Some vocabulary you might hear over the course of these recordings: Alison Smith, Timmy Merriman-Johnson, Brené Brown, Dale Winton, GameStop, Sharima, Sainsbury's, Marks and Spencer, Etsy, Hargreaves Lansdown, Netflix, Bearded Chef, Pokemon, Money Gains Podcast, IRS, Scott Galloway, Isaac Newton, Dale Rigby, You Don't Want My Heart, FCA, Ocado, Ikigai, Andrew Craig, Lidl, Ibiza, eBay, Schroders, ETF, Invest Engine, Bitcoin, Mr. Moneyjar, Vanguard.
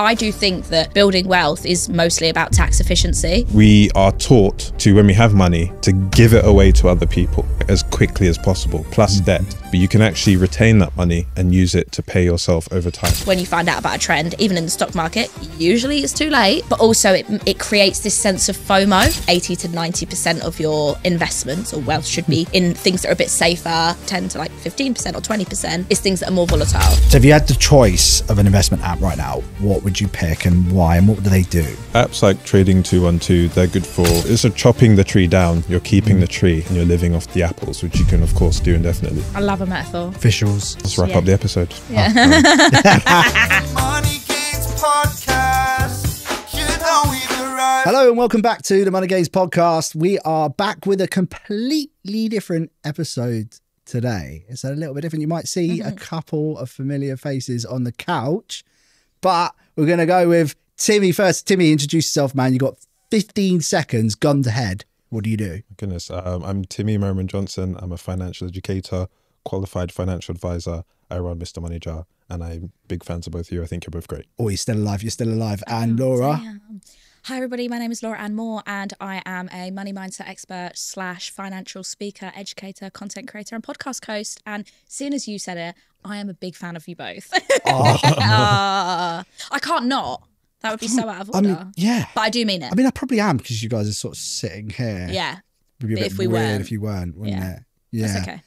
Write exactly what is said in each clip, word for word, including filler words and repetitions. I do think that building wealth is mostly about tax efficiency. We are taught to, when we have money, to give it away to other people as quickly as possible, plus debt. But you can actually retain that money and use it to pay yourself over time. When you find out about a trend, even in the stock market, usually it's too late, but also it, it creates this sense of FOMO. eighty to ninety percent of your investments or wealth should be in things that are a bit safer, ten to like fifteen percent or twenty percent is things that are more volatile. So if you had the choice of an investment app right now, what would you pick and why, and what do they do? Apps like Trading two twelve, they're good for, it's a chopping the tree down, you're keeping the tree and you're living off the apples, which you can of course do indefinitely. I love a metaphor. Officials. Let's wrap yeah. up the episode. Yeah. Oh, no. Money Gains Podcast. You know we the right. Hello and welcome back to the Money Gains Podcast. We are back with a completely different episode today. It's a little bit different. You might see mm-hmm. a couple of familiar faces on the couch, but we're going to go with Timmy first. Timmy, introduce yourself, man. You've got fifteen seconds, gun to head. What do you do? Goodness, um, I'm Timmy Merriman-Johnson. I'm a financial educator, qualified financial advisor. I run Mister Moneyjar, and I'm big fans of both of you. I think you're both great. Oh, you're still alive. You're still alive. Oh, and Laura. Damn. Hi, everybody. My name is Laura Ann Moore, and I am a money mindset expert slash financial speaker, educator, content creator, and podcast host. And seeing as you said it, I am a big fan of you both. Oh. uh, I can't not. That would be so out of order. I mean, yeah. But I do mean it. I mean, I probably am, because you guys are sort of sitting here. Yeah. It would be a bit weird if you weren't, wouldn't it? Yeah. That's okay.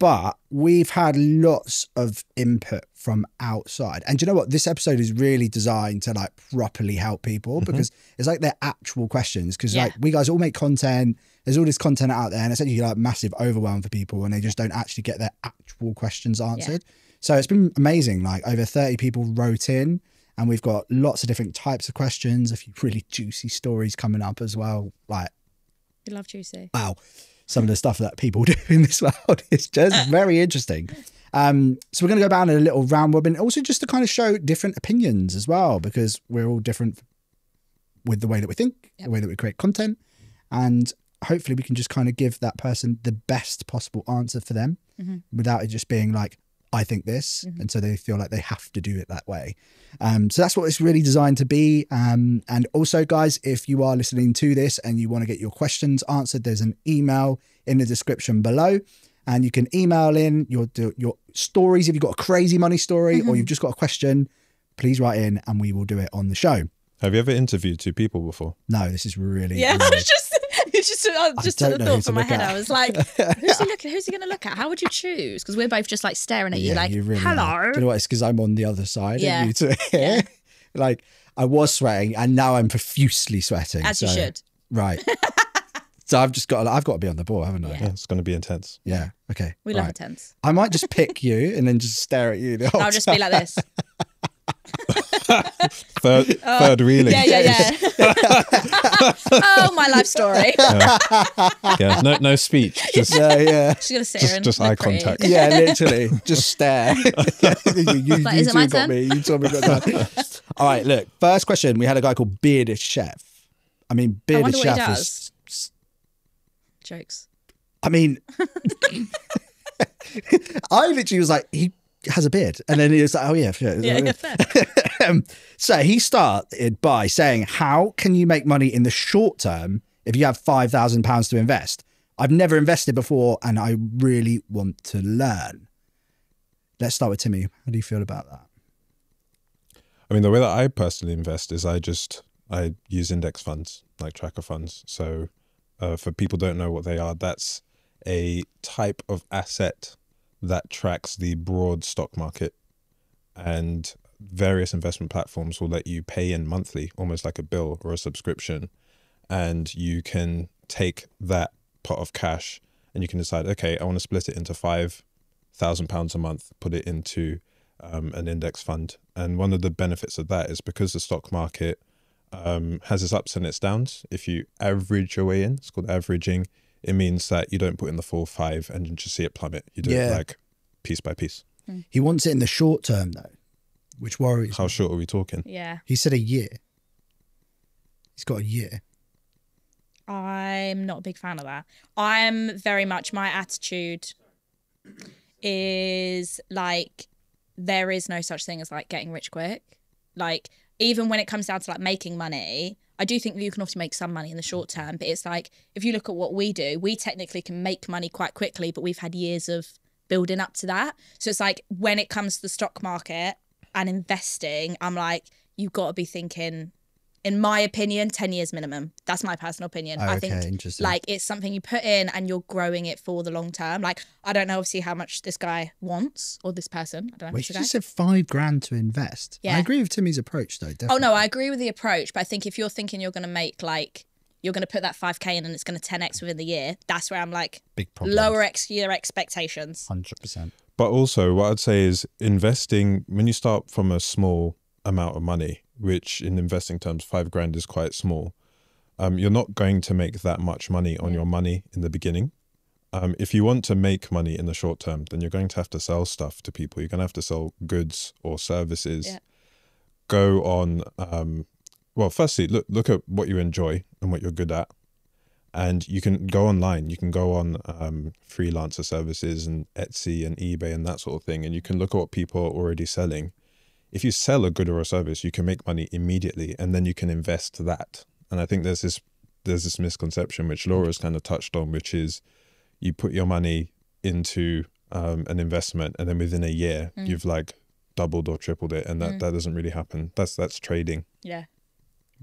But we've had lots of input from outside. And do you know what? This episode is really designed to like properly help people, because mm-hmm. it's like they're actual questions. Because yeah. like we guys all make content. There's all this content out there, and it's actually like massive overwhelm for people, and they just don't actually get their actual questions answered. Yeah. So it's been amazing. Like over thirty people wrote in. And we've got lots of different types of questions, a few really juicy stories coming up as well. Like, we love juicy. Wow. Some of the stuff that people do in this world is just very interesting. Um, so we're going to go down in a little round robin, also just to kind of show different opinions as well, because we're all different with the way that we think, yep. the way that we create content. And hopefully we can just kind of give that person the best possible answer for them mm-hmm. without it just being like, I think this. Mm-hmm. And so they feel like they have to do it that way. Um, so that's what it's really designed to be. Um, and also, guys, if you are listening to this and you want to get your questions answered, there's an email in the description below, and you can email in your your stories. If you've got a crazy money story mm-hmm. or you've just got a question, please write in and we will do it on the show. Have you ever interviewed two people before? No, this is really... Yeah, I was just... It's just, I just took the thought from my head. At. I was like, who's he looking? Who's he going to look at? How would you choose? Because we're both just like staring at you, yeah, like, you really hello. Are. You know what? It's because I'm on the other side yeah. of you two. Yeah. Like, I was sweating, and now I'm profusely sweating. As so, you should. Right. So I've just got, to, I've got to be on the ball, haven't I? Yeah. Yeah, it's going to be intense. Yeah. Okay. We right. love intense. I might just pick you and then just stare at you. The whole I'll just time. Be like this. third, oh, third reeling. Yeah, yeah, yeah. Oh, my life story. Yeah. Yeah. No, no speech. Just, yeah, yeah. She's gonna sit just, here and just eye pretty. Contact. Yeah, literally, just stare. you you, like, you two got turn? me. You told me got that. All right, look. First question. We had a guy called Bearded Chef. I mean, Bearded I Chef is jokes. I mean, I literally was like he. has a beard, and then he was like, oh yeah, sure. Yeah, yeah, fair. um, so he started by saying, how can you make money in the short term if you have five thousand pounds to invest? I've never invested before and I really want to learn. Let's start with Timmy. How do you feel about that? I mean, the way that I personally invest is I just I use index funds, like tracker funds. So uh, for people who don't know what they are, that's a type of asset that tracks the broad stock market, and various investment platforms will let you pay in monthly, almost like a bill or a subscription. And you can take that pot of cash and you can decide, okay, I want to split it into five thousand pounds a month, put it into um, an index fund. And one of the benefits of that is because the stock market um, has its ups and its downs. If you average your way in, it's called averaging, it means that you don't put in the full five and you just see it plummet. You do yeah. it like piece by piece. He wants it in the short term though, which worries How me. Short are we talking? Yeah. He said a year. He's got a year. I'm not a big fan of that. I'm very much, my attitude is like, there is no such thing as like getting rich quick. Like even when it comes down to like making money, I do think that you can obviously make some money in the short term, but it's like, if you look at what we do, we technically can make money quite quickly, but we've had years of building up to that. So it's like, when it comes to the stock market and investing, I'm like, you've got to be thinking, in my opinion, ten years minimum. That's my personal opinion. Oh, I okay, think interesting. Like, it's something you put in and you're growing it for the long term. Like, I don't know obviously how much this guy wants, or this person. I don't know. Well, she just said five grand to invest. Yeah. I agree with Timmy's approach though, definitely. Oh no, I agree with the approach, but I think if you're thinking you're gonna make like, you're gonna put that five K in and it's gonna ten X within the year, that's where I'm like, big problem. Lower ex your expectations. one hundred percent. But also what I'd say is investing, when you start from a small amount of money, which in investing terms, five grand is quite small. Um, you're not going to make that much money on your money in the beginning. Um, if you want to make money in the short term, then you're going to have to sell stuff to people. You're going to have to sell goods or services. Yeah. Go on. Um, well, firstly, look, look at what you enjoy and what you're good at. And you can go online. You can go on um, freelancer services and Etsy and eBay and that sort of thing. And you can look at what people are already selling. If you sell a good or a service, you can make money immediately, and then you can invest that. And I think there's this there's this misconception which Laura's kind of touched on, which is you put your money into um, an investment, and then within a year mm. you've like doubled or tripled it, and that mm. that doesn't really happen. That's that's trading. Yeah,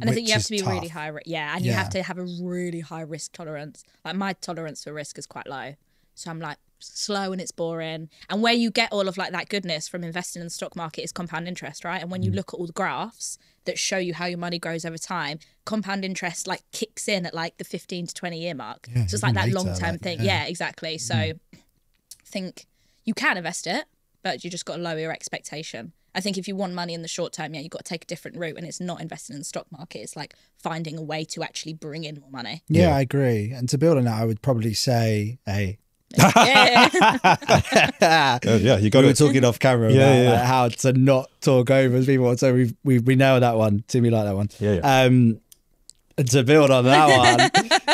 and which I think you have to be tough. really high. Yeah, and yeah. you have to have a really high risk tolerance. Like my tolerance for risk is quite low, so I'm like, slow and it's boring. And where you get all of like that goodness from investing in the stock market is compound interest, right? And when you look at all the graphs that show you how your money grows over time, compound interest like kicks in at like the fifteen to twenty year mark. Yeah, so it's like that later, long-term like, thing. Yeah, yeah exactly. So mm. I think you can invest it, but you just got to lower your expectation. I think if you want money in the short term, yeah, you've got to take a different route, and it's not investing in the stock market. It's like finding a way to actually bring in more money. Yeah, yeah. I agree. And to build on that, I would probably say a yeah, yeah. uh, yeah, you got we it. Were talking off camera yeah, about yeah. Like, how to not talk over people, so we we we know that one. Timmy like that one. Yeah, yeah. Um, to build on that one,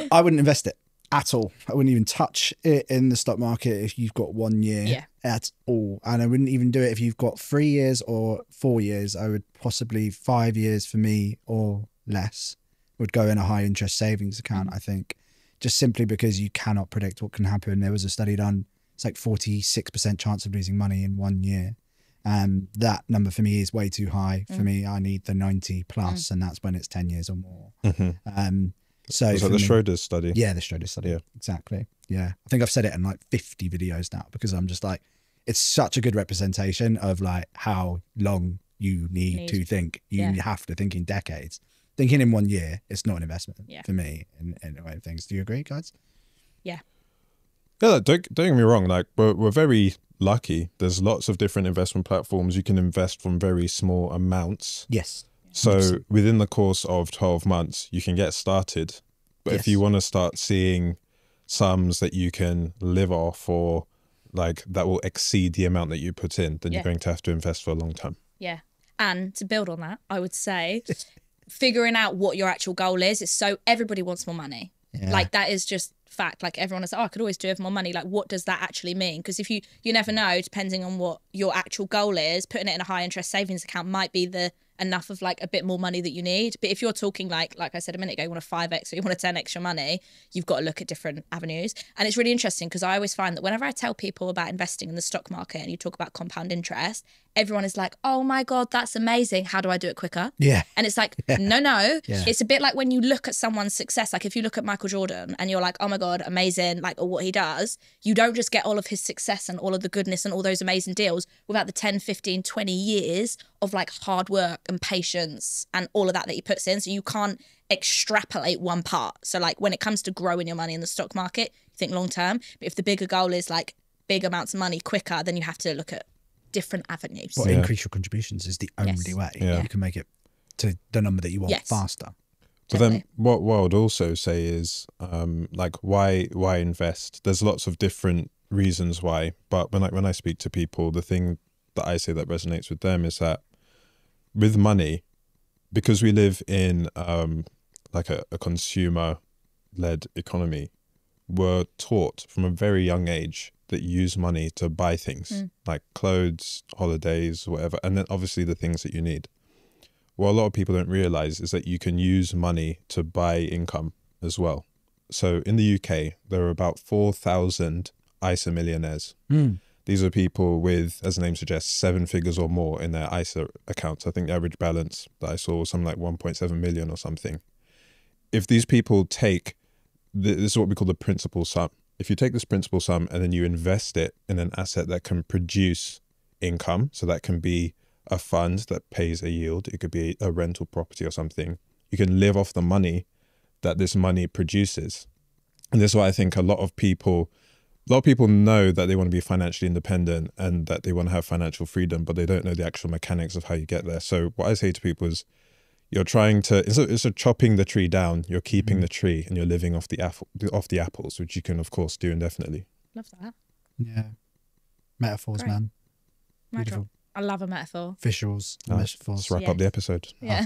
um, I wouldn't invest it at all. I wouldn't even touch it in the stock market if you've got one year yeah. at all, and I wouldn't even do it if you've got three years or four years. I would possibly five years for me or less would go in a high interest savings account. I think. Just simply because you cannot predict what can happen. There was a study done, it's like forty-six percent chance of losing money in one year. Um, that number for me is way too high. Mm. For me, I need the ninety plus, mm. and that's when it's ten years or more. Mm-hmm. um, so was that the Schroders study? Yeah, the Schroders study, yeah. Exactly. Yeah, I think I've said it in like fifty videos now, because I'm just like, it's such a good representation of like how long you need, need. to think. You yeah. have to think in decades. Thinking in one year, it's not an investment yeah. for me in, in a way of things. Do you agree, guys? Yeah. Yeah, don't, don't get me wrong. Like, we're, we're very lucky. There's lots of different investment platforms. You can invest from very small amounts. Yes. So yes. within the course of twelve months, you can get started. But yes. if you want to start seeing sums that you can live off, or like that will exceed the amount that you put in, then yeah. you're going to have to invest for a long time. Yeah. And to build on that, I would say... figuring out what your actual goal is. It's so everybody wants more money. Yeah. Like that is just fact. Like everyone is like, oh, I could always do it with more money. Like what does that actually mean? Because if you, you never know, depending on what your actual goal is, putting it in a high interest savings account might be the enough of like a bit more money that you need. But if you're talking like, like I said a minute ago, you want to five X or you want to ten X your money, you've got to look at different avenues. And it's really interesting because I always find that whenever I tell people about investing in the stock market and you talk about compound interest, everyone is like, oh my God, that's amazing. How do I do it quicker? Yeah. And it's like, yeah. no, no. Yeah. It's a bit like when you look at someone's success. Like if you look at Michael Jordan and you're like, oh my God, amazing, like or what he does, you don't just get all of his success and all of the goodness and all those amazing deals without the ten, fifteen, twenty years of like hard work and patience and all of that that he puts in. So you can't extrapolate one part. So like when it comes to growing your money in the stock market, you think long term. But if the bigger goal is like big amounts of money quicker, then you have to look at different avenues. Well, yeah. increase your contributions is the only yes. way yeah. you can make it to the number that you want yes. faster. But Definitely. Then what, what I would also say is um, like why why invest? There's lots of different reasons why. But when I, when I speak to people, the thing that I say that resonates with them is that with money, because we live in um, like a, a consumer-led economy, we're taught from a very young age that you use money to buy things mm. like clothes, holidays, whatever, and then obviously the things that you need. what a lot of people don't realize is that you can use money to buy income as well. So in the U K, there are about four thousand I S A millionaires. Mm. These are people with, as the name suggests, seven figures or more in their I S A accounts. I think the average balance that I saw was something like one point seven million or something. If these people take, this is what we call the principal sum. If you take this principal sum and then you invest it in an asset that can produce income, so that can be a fund that pays a yield, it could be a rental property or something, you can live off the money that this money produces. And this is why I think a lot of people, a lot of people know that they want to be financially independent and that they want to have financial freedom, but they don't know the actual mechanics of how you get there. So what I say to people is, you're trying to, instead of chopping the tree down, you're keeping mm-hmm. the tree and you're living off the apple, off the apples, which you can of course do indefinitely. Love that. Yeah. Metaphors, Great. man. Beautiful. I love a metaphor. Visuals. Nice. Metaphors. Let's wrap yeah. up the episode. Yeah.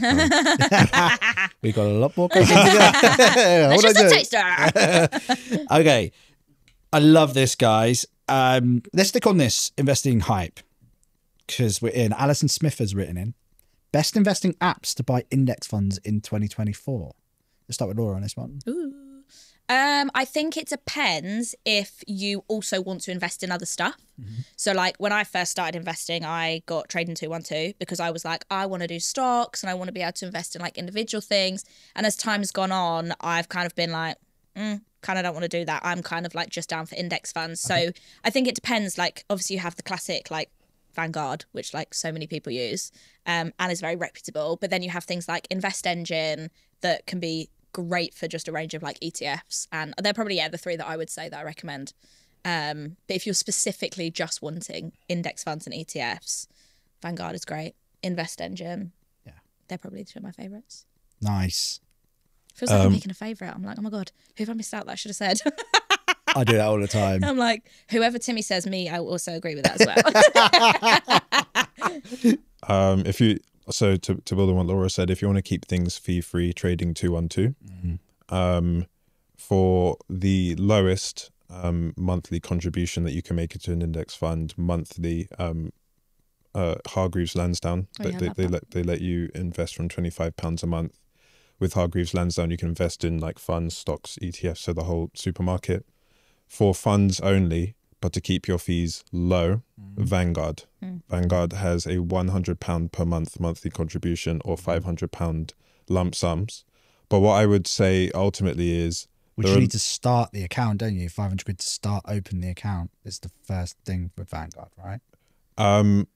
Oh, we got a lot more questions to go. Just a taster. Okay. I love this, guys. Um, let's stick on this investing hype because we're in. Alison Smith has written in. Best investing apps to buy index funds in twenty twenty-four. Let's start with Laura on this one. Ooh. Um, I think it depends if you also want to invest in other stuff. Mm-hmm. So like when I first started investing, I got Trading two twelve because I was like, I want to do stocks and I want to be able to invest in like individual things. And as time's gone on, I've kind of been like, mm, kind of don't want to do that. I'm kind of like just down for index funds. Okay. So I think it depends. Like obviously you have the classic like Vanguard, which like so many people use um, and is very reputable. But then you have things like Invest Engine that can be great for just a range of like E T Fs. And they're probably, yeah, the three that I would say that I recommend. Um, but if you're specifically just wanting index funds and E T Fs, Vanguard is great. Invest Engine. Yeah. They're probably two of my favourites. Nice. Feels like um, I'm picking a favourite. I'm like, oh my God, who have I missed out that I should have said? I do that all the time. I'm like, whoever Timmy says me, I also agree with that as well. um, if you so to, to build on what Laura said, if you want to keep things fee free, Trading two twelve mm-hmm. um, for the lowest um, monthly contribution that you can make into an index fund monthly. Um, uh, Hargreaves Lansdown, oh, they, yeah, they, they let they let you invest from twenty-five pounds a month. With Hargreaves Lansdown, you can invest in like funds, stocks, E T Fs, so the whole supermarket. For funds only, but to keep your fees low, mm. Vanguard. Mm. Vanguard has a one hundred pounds per month monthly contribution or five hundred pounds lump sums. But what I would say ultimately is... Which you are, need to start the account, don't you? five hundred quid to start, open the account is the first thing with Vanguard, right? Um,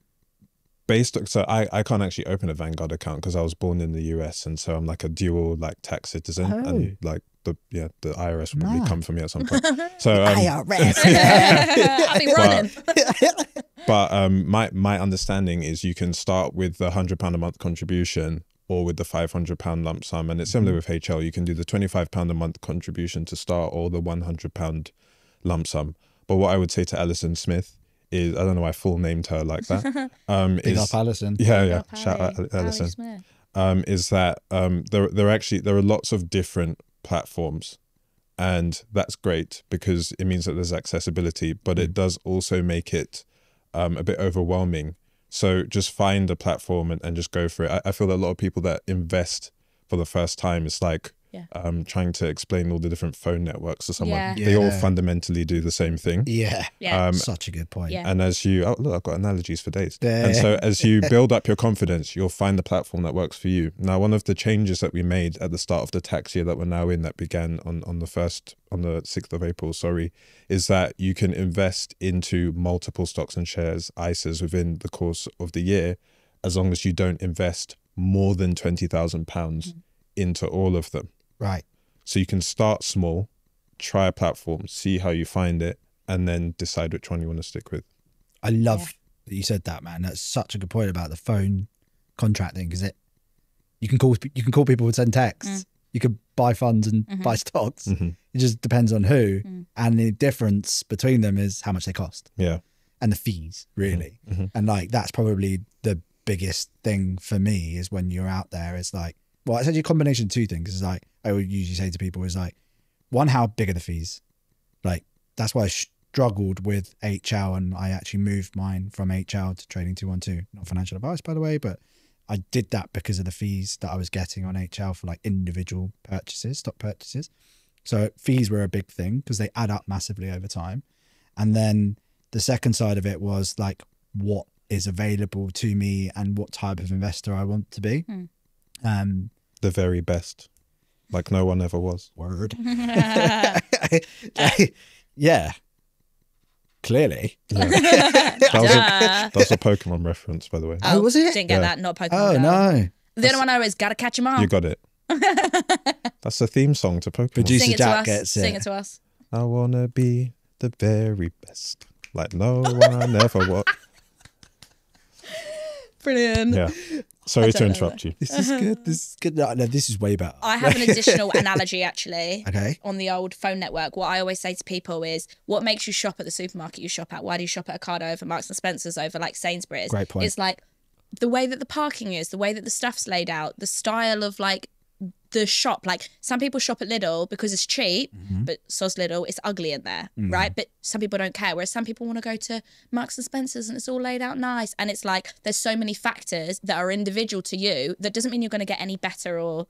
based on, so I, I can't actually open a Vanguard account because I was born in the U S and so I'm like a dual like tax citizen oh. and like... The, yeah, the I R S will probably nah. come for me at some point. So um, I R S, I'll be running. But, but um, my my understanding is you can start with the hundred pound a month contribution or with the five hundred pound lump sum, and it's similar with H L. You can do the twenty five pound a month contribution to start or the one hundred pound lump sum. But what I would say to Alison Smith is, I don't know why I full named her like that. Um, Big is, up Alison. Yeah, yeah. Up Shout out Alison. Um, is that um, there? There actually there are lots of different platforms, and that's great because it means that there's accessibility, but it does also make it um, a bit overwhelming. So just find a platform and, and just go for it. I, I feel that a lot of people that invest for the first time, it's like yeah. um, trying to explain all the different phone networks to someone. Yeah. Yeah. They all fundamentally do the same thing. Yeah, yeah. Um, such a good point. Yeah. And as you, oh look, I've got analogies for days. Yeah. And so as you build up your confidence, you'll find the platform that works for you. Now, one of the changes that we made at the start of the tax year that we're now in, that began on on the first, on the sixth of April, sorry, is that you can invest into multiple stocks and shares, I S As, within the course of the year, as long as you don't invest more than twenty thousand pounds into all of them. Right. So you can start small, try a platform, see how you find it, and then decide which one you want to stick with. I love yeah. that you said that, man. That's such a good point about the phone contracting, because it you can call you can call people and send texts. Mm. You can buy funds and mm-hmm. buy stocks. Mm-hmm. It just depends on who, mm. and the difference between them is how much they cost. Yeah. And the fees, really. Mm-hmm. And like that's probably the biggest thing for me is when you're out there, it's like, well, it's actually a combination of two things. It's like, I would usually say to people is like, one, how big are the fees? Like, that's why I struggled with H L, and I actually moved mine from H L to Trading two twelve. Not financial advice, by the way, but I did that because of the fees that I was getting on H L for like individual purchases, stock purchases. So fees were a big thing because they add up massively over time. And then the second side of it was like what is available to me and what type of investor I want to be. Mm. Um, the very best. Like no one ever was. Word. Yeah. Clearly. Yeah. That was a, that's a Pokemon reference, by the way. Oh, was it? Didn't get yeah. that, not Pokemon. Oh, girl. No. The that's, other one I always gotta catch 'em all. You got it. That's the theme song to Pokemon. Producer Sing it Jack to us. Gets it. Sing it to us. I wanna be the very best. Like no one ever was. Brilliant. Yeah. Sorry to interrupt you. This is good. This is good. No, no, this is way better. I have an additional analogy actually. Okay. On the old phone network, what I always say to people is, what makes you shop at the supermarket you shop at? Why do you shop at Ocado over Marks and Spencer's over like Sainsbury's? Great point. It's like the way that the parking is, the way that the stuff's laid out, the style of like the shop. Like some people shop at Lidl because it's cheap, mm-hmm. but soz Lidl, it's ugly in there, mm-hmm. right? But some people don't care. Whereas some people want to go to Marks and Spencer's and it's all laid out nice. And it's like, there's so many factors that are individual to you. That doesn't mean you're going to get any better or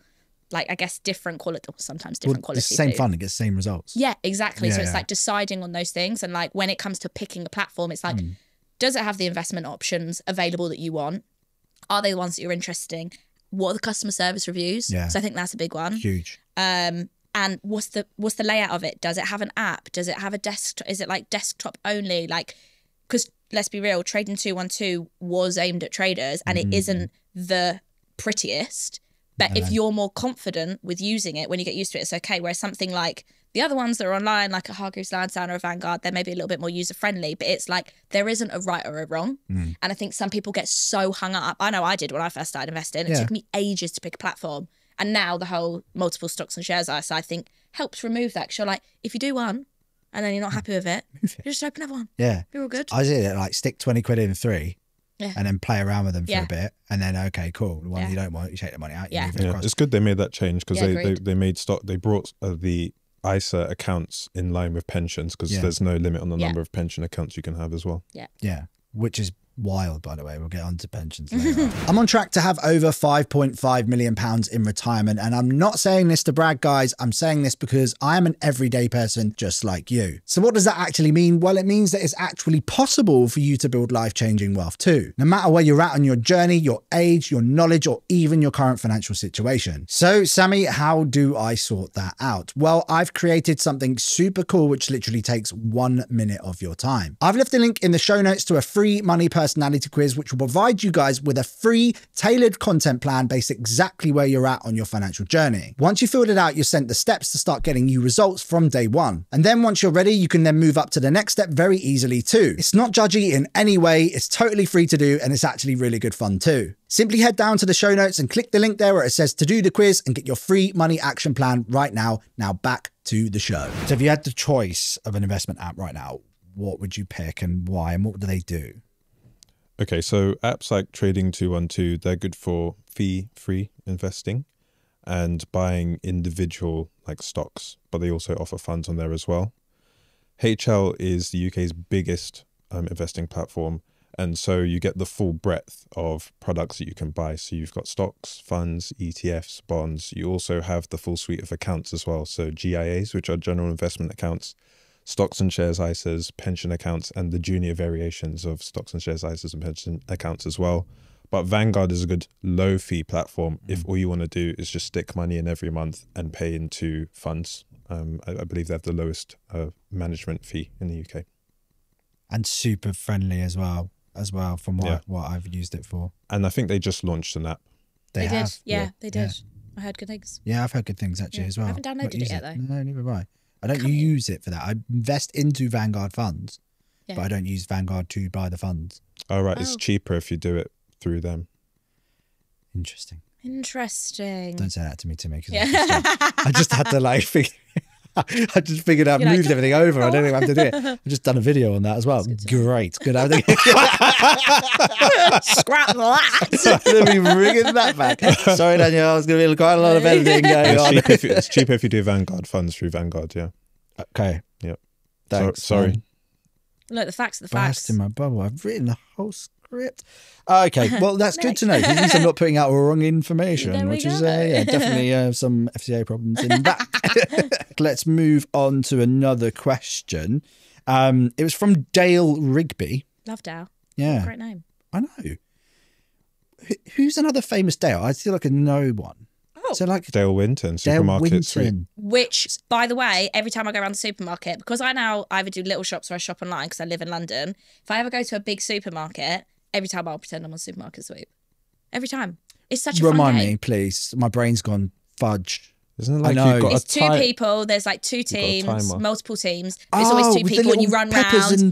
like, I guess, different quality, or sometimes different well, quality. It's the same food. Fun, it gets the same results. Yeah, exactly. Yeah, so it's yeah. like deciding on those things. And like when it comes to picking a platform, it's like, mm. does it have the investment options available that you want? Are they the ones that you're interested in? What are the customer service reviews? Yeah. So I think that's a big one. Huge. Um, and what's the what's the layout of it? Does it have an app? Does it have a desktop? Is it like desktop only? Like, because let's be real, Trading two twelve was aimed at traders and mm. it isn't the prettiest. But if you're more confident with using it, when you get used to it, it's okay. Whereas something like the other ones that are online, like a Hargreaves Lansdown or a Vanguard, they're maybe a little bit more user-friendly, but it's like there isn't a right or a wrong. Mm. And I think some people get so hung up. I know I did when I first started investing. It yeah. took me ages to pick a platform. And now the whole multiple stocks and shares I S A, I think, helps remove that. Because you're like, if you do one and then you're not happy with it, you just open another one. Yeah. You're all good. I did it, like stick twenty quid in three. Yeah. And then play around with them for yeah. a bit. And then, okay, cool. The one yeah. you don't want, you take the money out. You yeah. move it yeah. across. It's good they made that change because yeah, they, they, they made stock, they brought uh, the I S A accounts in line with pensions because yeah. there's no limit on the yeah. number of pension accounts you can have as well. Yeah. Yeah. Which is wild, by the way. We'll get onto pensions later. I'm on track to have over five point five million pounds in retirement. And I'm not saying this to brag, guys. I'm saying this because I am an everyday person just like you. So what does that actually mean? Well, it means that it's actually possible for you to build life-changing wealth too, no matter where you're at on your journey, your age, your knowledge, or even your current financial situation. So, Sammy, how do I sort that out? Well, I've created something super cool, which literally takes one minute of your time. I've left a link in the show notes to a free money person personality quiz, which will provide you guys with a free tailored content plan based exactly where you're at on your financial journey. Once you filled it out, you're sent the steps to start getting you results from day one. And then once you're ready, you can then move up to the next step very easily too. It's not judgy in any way. It's totally free to do. And it's actually really good fun too. Simply head down to the show notes and click the link there where it says to do the quiz and get your free money action plan right now. Now back to the show. So if you had the choice of an investment app right now, what would you pick and why? And what do they do? Okay, so apps like Trading two twelve, they're good for fee-free investing and buying individual like stocks, but they also offer funds on there as well. H L is the U K's biggest um, investing platform, and so you get the full breadth of products that you can buy. So you've got stocks, funds, E T Fs, bonds. You also have the full suite of accounts as well. So G I As, which are general investment accounts, stocks and shares I S As, pension accounts, and the junior variations of stocks and shares I S As and pension accounts as well. But Vanguard is a good low fee platform if all you want to do is just stick money in every month and pay into funds. Um, I, I believe they have the lowest uh, management fee in the U K. And super friendly as well, as well from what, yeah. I, what I've used it for. And I think they just launched an app. They, they have. did. Yeah, yeah, they did. Yeah. I heard good things. Yeah, I've heard good things actually yeah. as well. I haven't downloaded it yet it. though. No, neither have I. I don't Come use in. it for that. I invest into Vanguard funds, yeah. but I don't use Vanguard to buy the funds. Oh, right. Oh. It's cheaper if you do it through them. Interesting. Interesting. Don't say that to me, Timmy, because yeah. I, I just had to like, figure, I just figured I've You're moved like, everything over. I don't even have to do it. I've just done a video on that as well. Great. Good. Scrap that. Let me bring that back. Sorry, Daniel. There's going to be quite a lot of editing going it's on. Cheaper if you, it's cheaper if you do Vanguard funds through Vanguard, yeah. Okay. Yep. Thanks. So, sorry. Look, the facts are the facts. Burst in my bubble. I've written the whole script. script. Okay, well, that's good to know. At least I'm not putting out wrong information, which go. is uh, yeah, definitely uh, some F C A problems in that. Let's move on to another question. Um, it was from Dale Rigby. Love Dale. Yeah. Great name. I know. Who's another famous Dale? I feel like I know one. Oh. So like Dale Winton, supermarket street. Which, by the way, every time I go around the supermarket, because I now either do little shops or I shop online because I live in London, if I ever go to a big supermarket, every time I'll pretend I'm on supermarket sweep. Every time. It's such a Remind fun game. me, please. My brain's gone fudge. Isn't it like you've got it's two people, there's like two teams, multiple teams. There's oh, always two people and you run peppers round.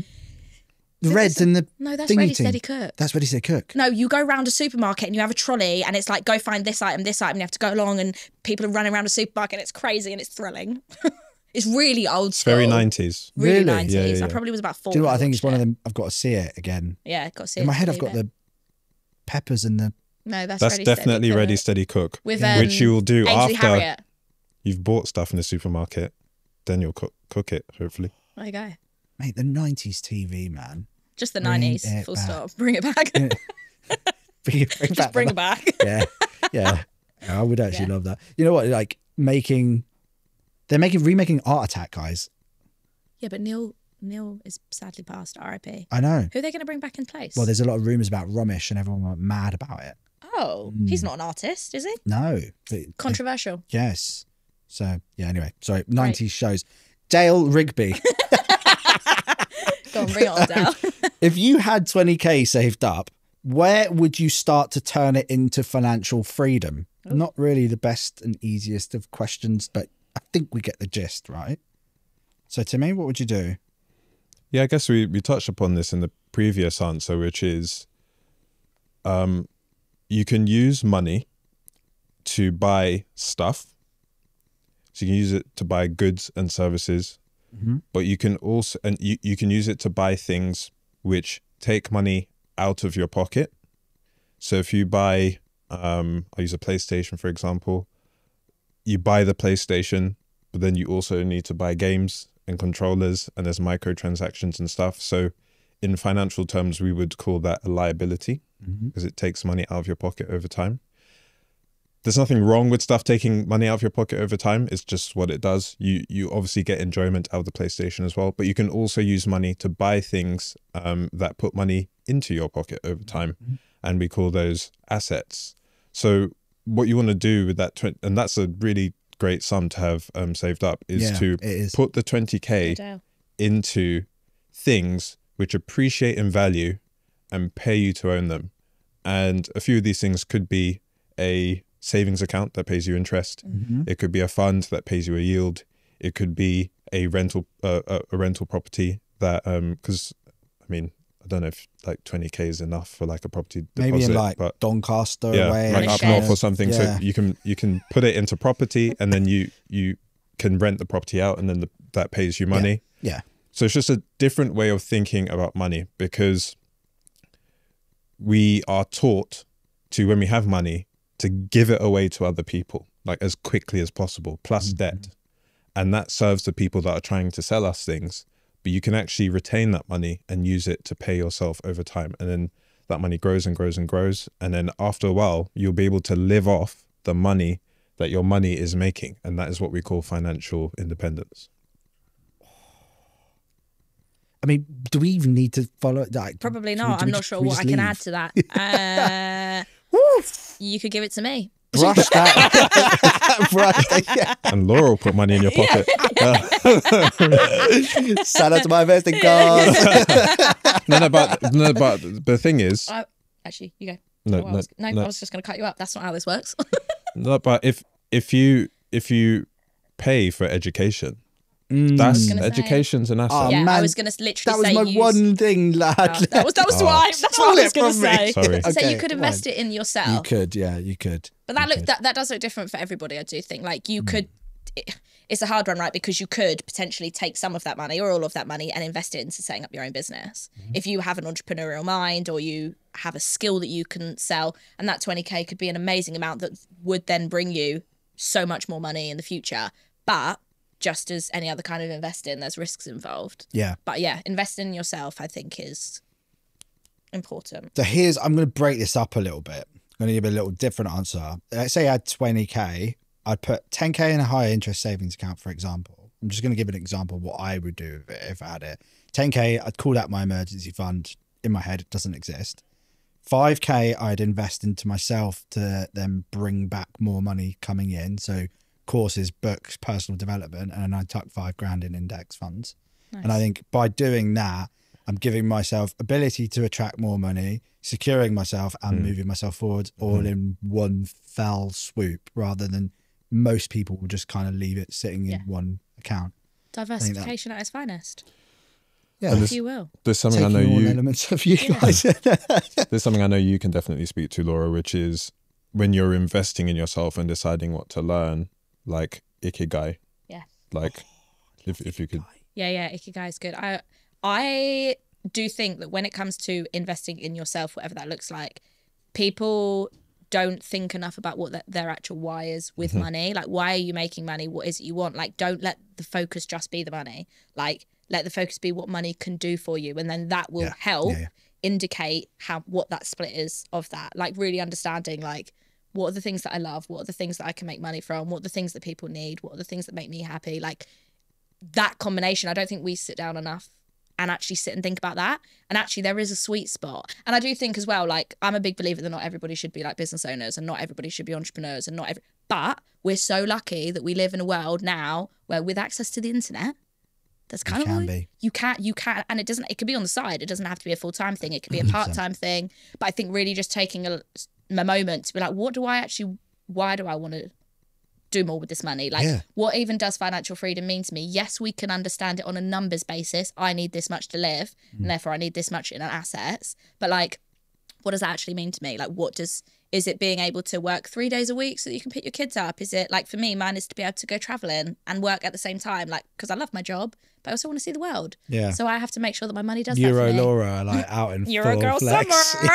And Reds and the No, that's Ready Steady Cook. That's Ready Steady Cook. No, you go round a supermarket and you have a trolley and it's like, go find this item, this item. You have to go along and people are running around a supermarket and it's crazy and it's thrilling. It's really old school. Very nineties. Really? Really nineties. Yeah, yeah, yeah. I probably was about four. Do you know what? I think it's one of them. I've got to see it again. Yeah, I've got to see it. In my head, I've got the peppers and the... No, that's, that's ready, definitely steady Ready Steady Cook. With, um, which you will do Ainsley after Harriet. You've bought stuff in the supermarket. Then you'll cook, cook it, hopefully. There you go. Mate, the nineties T V, man. Just the bring nineties, full back. stop. Bring it back. bring it, bring Just back bring it back. yeah. yeah, yeah. I would actually yeah. love that. You know what? Like making, they're making remaking Art Attack, guys. Yeah, but Neil Neil is sadly passed. R I P. I know. Who are they going to bring back in place? Well, there's a lot of rumours about Romish, and everyone went mad about it. Oh, mm. He's not an artist, is he? No. But, Controversial. Uh, yes. So yeah. Anyway, sorry. nineties right. shows. Dale Rigby. Go on, bring it on down. If you had twenty K saved up, where would you start to turn it into financial freedom? Ooh. Not really the best and easiest of questions, but I think we get the gist, right? So Timmy, what would you do? Yeah, I guess we, we touched upon this in the previous answer, which is um, you can use money to buy stuff. So you can use it to buy goods and services. Mm-hmm. But you can also, and you, you can use it to buy things which take money out of your pocket. So if you buy, um, I'll use a PlayStation, for example, you buy the PlayStation, but then you also need to buy games and controllers and there's microtransactions and stuff. So in financial terms, we would call that a liability because mm-hmm. it takes money out of your pocket over time. There's nothing wrong with stuff taking money out of your pocket over time. It's just what it does. You you obviously get enjoyment out of the PlayStation as well, but you can also use money to buy things um, that put money into your pocket over time. Mm-hmm. And we call those assets. So what you want to do with that, and that's a really great sum to have um, saved up, is yeah, to is. put the twenty K into things which appreciate in value and pay you to own them. And a few of these things could be a savings account that pays you interest. Mm-hmm. It could be a fund that pays you a yield. It could be a rental uh, a, a rental property that um because I mean I don't know if like twenty K is enough for like a property deposit, maybe in like but, Doncaster yeah, away like up north or something yeah. So you can you can put it into property and then you you can rent the property out and then the, that pays you money. Yeah. yeah. So it's just a different way of thinking about money because we are taught to when we have money to give it away to other people, like as quickly as possible, plus mm-hmm. debt. And that serves the people that are trying to sell us things, but you can actually retain that money and use it to pay yourself over time. And then that money grows and grows and grows. And then after a while, you'll be able to live off the money that your money is making. And that is what we call financial independence. I mean, do we even need to follow that? Probably not. I'm not sure what I can add to that. Uh... You could give it to me. Brush that. Brush that yeah. And Laura will put money in your pocket. Yeah. Shout out to my investing card. no, no, but no, but the thing is, uh, actually, you go. No, oh, no, I was, no, no, I was just going to cut you up. That's not how this works. No, but if if you if you pay for education. Mm. That's education's an asset. Oh, yeah, man. I was going to literally say that was say my one thing, lad. Oh, that was that was oh. what I, that's what I was going to say. Sorry. So okay, you could invest it in yourself. You could, yeah, you could. But that you look could. that that does look different for everybody. I do think like you mm. could. It, it's a hard one, right? Because you could potentially take some of that money or all of that money and invest it into setting up your own business mm. if you have an entrepreneurial mind or you have a skill that you can sell. And that twenty K could be an amazing amount that would then bring you so much more money in the future, but. Just as any other kind of investing, there's risks involved. Yeah. But yeah, investing in yourself, I think, is important. So here's, I'm going to break this up a little bit. I'm going to give a little different answer. Let's say I had twenty K. I'd put ten K in a high interest savings account, for example. I'm just going to give an example of what I would do if I had it. ten K, I'd call that my emergency fund. In my head, it doesn't exist. five K, I'd invest into myself to then bring back more money coming in. So courses, books, personal development, and I tuck five grand in index funds. Nice. And I think by doing that, I'm giving myself ability to attract more money, securing myself and mm. moving myself forward all mm. in one fell swoop, rather than most people will just kind of leave it sitting yeah. in one account. Diversification at its finest. Yeah, if you will. There's something Taking I know you elements of you yeah. guys. There's something I know you can definitely speak to, Laura, which is when you're investing in yourself and deciding what to learn, like Ikigai. Yeah. Like oh, if if you could. Yeah, yeah, Ikigai is good. I I do think that when it comes to investing in yourself, whatever that looks like, people don't think enough about what the, their actual why is with mm-hmm. money. Like, why are you making money? What is it you want? Like, don't let the focus just be the money. Like, let the focus be what money can do for you. And then that will yeah. help yeah, yeah. indicate how what that split is of that. Like, really understanding, like, what are the things that I love? What are the things that I can make money from? What are the things that people need? What are the things that make me happy? Like, that combination, I don't think we sit down enough and actually sit and think about that. And actually, there is a sweet spot. And I do think as well, like, I'm a big believer that not everybody should be like business owners, and not everybody should be entrepreneurs, and not every, but we're so lucky that we live in a world now where, with access to the internet, that's kind you of can be. you can you can and it doesn't it could be on the side. It doesn't have to be a full-time thing. It could be a part-time thing. But I think really just taking a, a moment to be like, what do I actually why do I want to do more with this money? Like, yeah. what even does financial freedom mean to me? Yes, we can understand it on a numbers basis. I need this much to live, mm. and therefore I need this much in assets. But like, what does that actually mean to me? Like, what does is it being able to work three days a week so that you can pick your kids up? Is it, like, for me, mine is to be able to go traveling and work at the same time, like, because I love my job, but I also want to see the world. Yeah. So I have to make sure that my money does Euro that for me. Laura, like, out in Euro full girl flex. Summer.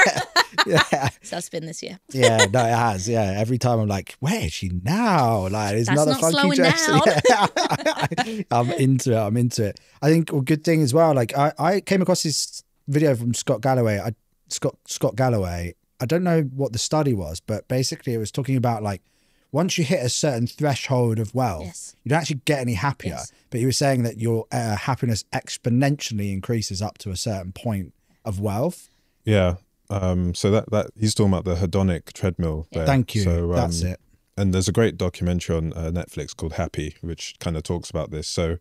Yeah. yeah. So that's been this year. Yeah, no, it has. Yeah. Every time I'm like, where is she now? Like, it's not a funky dress. Yeah. I'm into it. I'm into it. I think a well, good thing as well, like, I, I came across this video from Scott Galloway. I, Scott, Scott Galloway. I don't know what the study was, but basically it was talking about, like, once you hit a certain threshold of wealth, yes. you don't actually get any happier. Yes. But he was saying that your uh, happiness exponentially increases up to a certain point of wealth. Yeah. Um, so that, that he's talking about the hedonic treadmill. Yeah. There. Thank you. So, um, that's it. And there's a great documentary on uh, Netflix called Happy, which kind of talks about this. So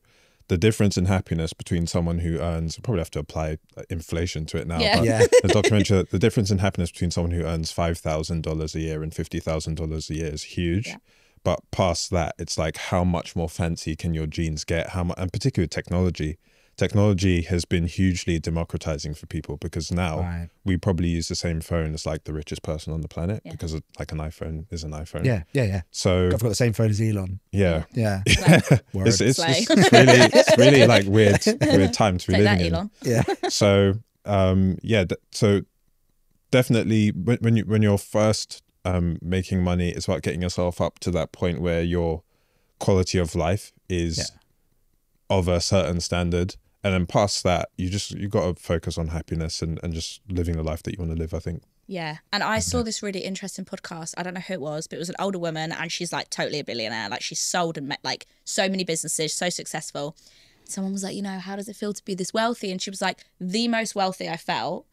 the difference in happiness between someone who earns, I probably have to apply inflation to it now, yeah. but yeah. the documentary, the difference in happiness between someone who earns five thousand dollars a year and fifty thousand dollars a year is huge. Yeah. But past that, it's like, how much more fancy can your genes get? How much, and particularly technology. Technology has been hugely democratizing for people, because now right. we probably use the same phone as, like, the richest person on the planet, yeah. because, like, an iPhone is an iPhone. Yeah, yeah, yeah. So I've got the same phone as Elon. Yeah, yeah. yeah. Like, it's, it's, it's, it's really, it's really like weird, weird time to be Take living that, Elon. in. Yeah. So, um, yeah. So definitely, when when, you, when you're first um, making money, it's about getting yourself up to that point where your quality of life is yeah. of a certain standard. And then past that, you just, you've got to focus on happiness and, and just living the life that you want to live, I think. Yeah. And I saw this really interesting podcast. I don't know who it was, but it was an older woman, and she's, like, totally a billionaire. Like, she's sold and met, like, so many businesses, so successful. Someone was like, you know, how does it feel to be this wealthy? And she was like, the most wealthy I felt,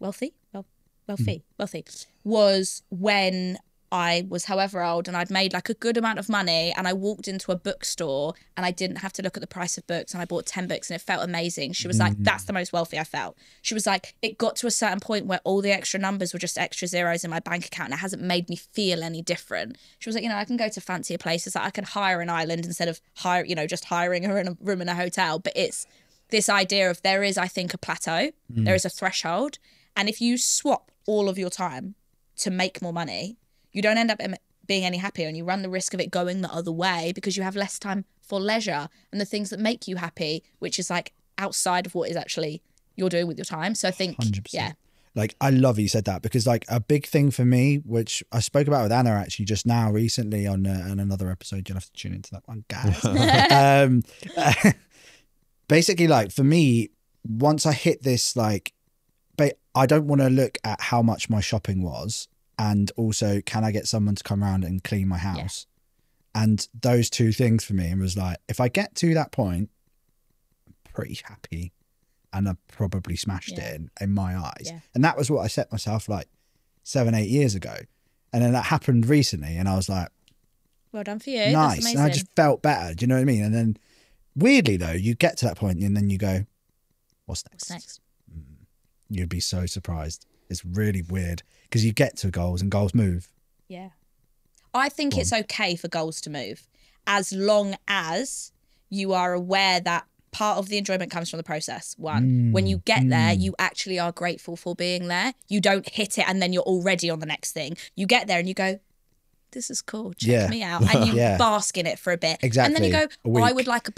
wealthy, well, wealthy, mm. wealthy, was when I was however old, and I'd made, like, a good amount of money, and I walked into a bookstore and I didn't have to look at the price of books, and I bought ten books, and it felt amazing. She was mm-hmm. like, that's the most wealthy I felt. She was like, it got to a certain point where all the extra numbers were just extra zeros in my bank account, and it hasn't made me feel any different. She was like, you know, I can go to fancier places. Like, I can hire an island instead of hire, you know, just hiring her in a room in a hotel. But it's this idea of, there is, I think, a plateau. Mm. There is a threshold. And if you swap all of your time to make more money, you don't end up being any happier, and you run the risk of it going the other way, because you have less time for leisure and the things that make you happy, which is, like, outside of what is actually you're doing with your time. So I think, one hundred percent. Yeah. Like, I love you said that, because, like, a big thing for me, which I spoke about with Anna actually just now recently on, uh, on another episode, you'll have to tune into that one, guys. um, uh, basically, like, for me, once I hit this, like, I don't want to look at how much my shopping was, and also can I get someone to come around and clean my house? Yeah. And those two things for me, it was like, if I get to that point, I'm pretty happy, and I probably smashed yeah. it in, in my eyes. Yeah. And that was what I set myself like seven, eight years ago. And then that happened recently, and I was like, well done for you. Nice. That's amazing. And I just felt better. Do you know what I mean? And then weirdly though, you get to that point and then you go, what's next? What's next? You'd be so surprised. It's really weird because you get to goals and goals move. Yeah. I think Go it's on. okay for goals to move as long as you are aware that part of the enjoyment comes from the process. One, mm. when you get mm. there, you actually are grateful for being there. You don't hit it and then you're already on the next thing. You get there and you go, this is cool, check yeah. me out. And you yeah. bask in it for a bit. Exactly. And then you go, oh, I would like a,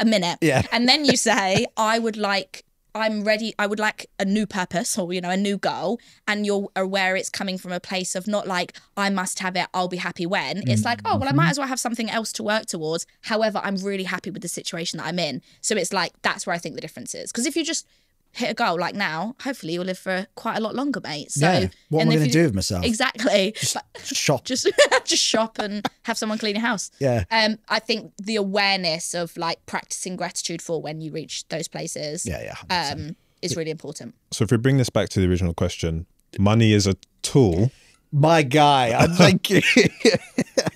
a minute. Yeah. And then you say, I would like, I'm ready, I would like a new purpose, or, you know, a new goal. And you're aware it's coming from a place of not like, I must have it, I'll be happy when. Mm. It's like, oh, well, I might as well have something else to work towards. However, I'm really happy with the situation that I'm in. So it's like, that's where I think the difference is. Because if you just hit a goal like now, hopefully you'll live for quite a lot longer, mate. So yeah. what am I going to do with myself? Exactly. Just shop. Just, just shop and have someone clean your house. Yeah. Um, I think the awareness of like practicing gratitude for when you reach those places yeah, yeah, um, is yeah. really important. So if we bring this back to the original question, money is a tool. My guy, I thank you.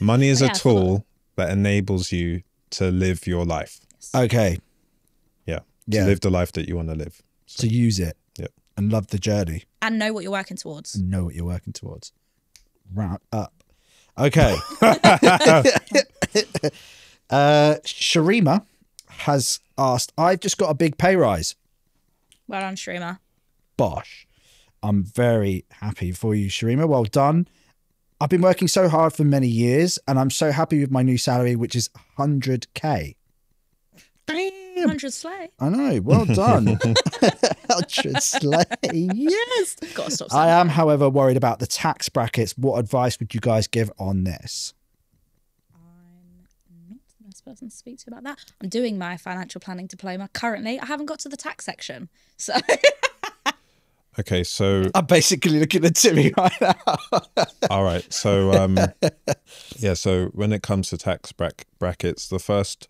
Money is yeah, a tool cool. that enables you to live your life. Yes. Okay. Yeah. yeah. To live the life that you want to live. So use it yep. and love the journey. And know what you're working towards. And know what you're working towards. Wrap up. Okay. uh, Sharima has asked, I've just got a big pay rise. Well done, Sharima. Bosh. I'm very happy for you, Sharima. Well done. I've been working so hard for many years and I'm so happy with my new salary, which is one hundred K. one hundred slay. I know. Well done. one hundred slay. Yes. Gotta stop saying I am, that. however, worried about the tax brackets. What advice would you guys give on this? I'm not the best person to speak to about that. I'm doing my financial planning diploma currently. I haven't got to the tax section. So. Okay. So. I'm basically looking at Timmy right now. All right. So, um, yeah. So when it comes to tax bra brackets, the first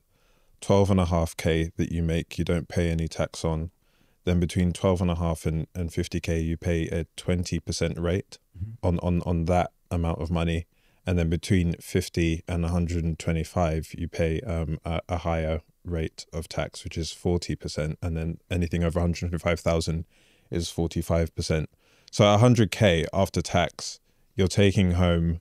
twelve and a half K that you make, you don't pay any tax on. Then between twelve and a half and, and fifty K, you pay a twenty percent rate mm-hmm. on, on, on that amount of money. And then between fifty and one hundred twenty-five, you pay um, a, a higher rate of tax, which is forty percent. And then anything over one hundred twenty-five thousand is forty-five percent. So one hundred K after tax, you're taking home,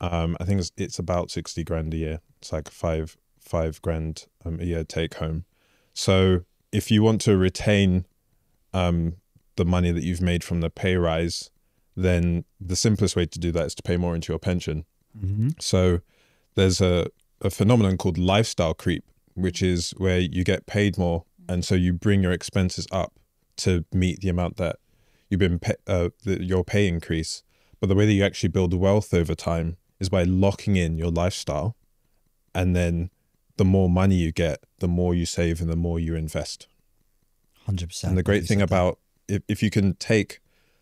um, I think it's, it's about sixty grand a year. It's like five, five grand um, a year take home. So if you want to retain um, the money that you've made from the pay rise, then the simplest way to do that is to pay more into your pension. Mm-hmm. So there's a, a phenomenon called lifestyle creep, which is where you get paid more. And so you bring your expenses up to meet the amount that you've been, pay, uh, the, your pay increase. But the way that you actually build wealth over time is by locking in your lifestyle, and then the more money you get, the more you save and the more you invest. one hundred percent. And the great thing about, if, if you can take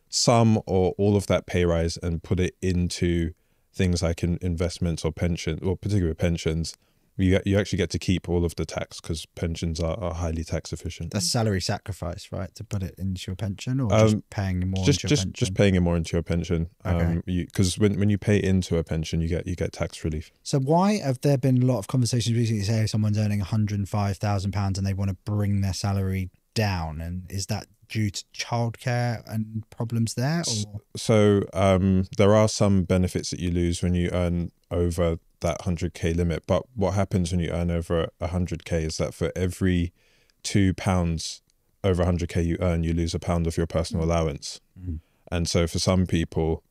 some or all of that pay rise and put it into things like in investments or pensions, or particular pensions, you, you actually get to keep all of the tax because pensions are, are highly tax efficient. That's salary sacrifice, right? To put it into your pension, or um, just paying more just, into your just, pension? Just paying it more into your pension. Because okay. um, you, when, when you pay into a pension, you get you get tax relief. So why have there been a lot of conversations recently saying someone's earning one hundred five thousand pounds and they want to bring their salary down? And is that due to childcare and problems there? Or? So um, there are some benefits that you lose when you earn over that one hundred K limit. But what happens when you earn over one hundred K is that for every two pounds over one hundred K you earn, you lose a pound of your personal allowance. Mm. And so for some people,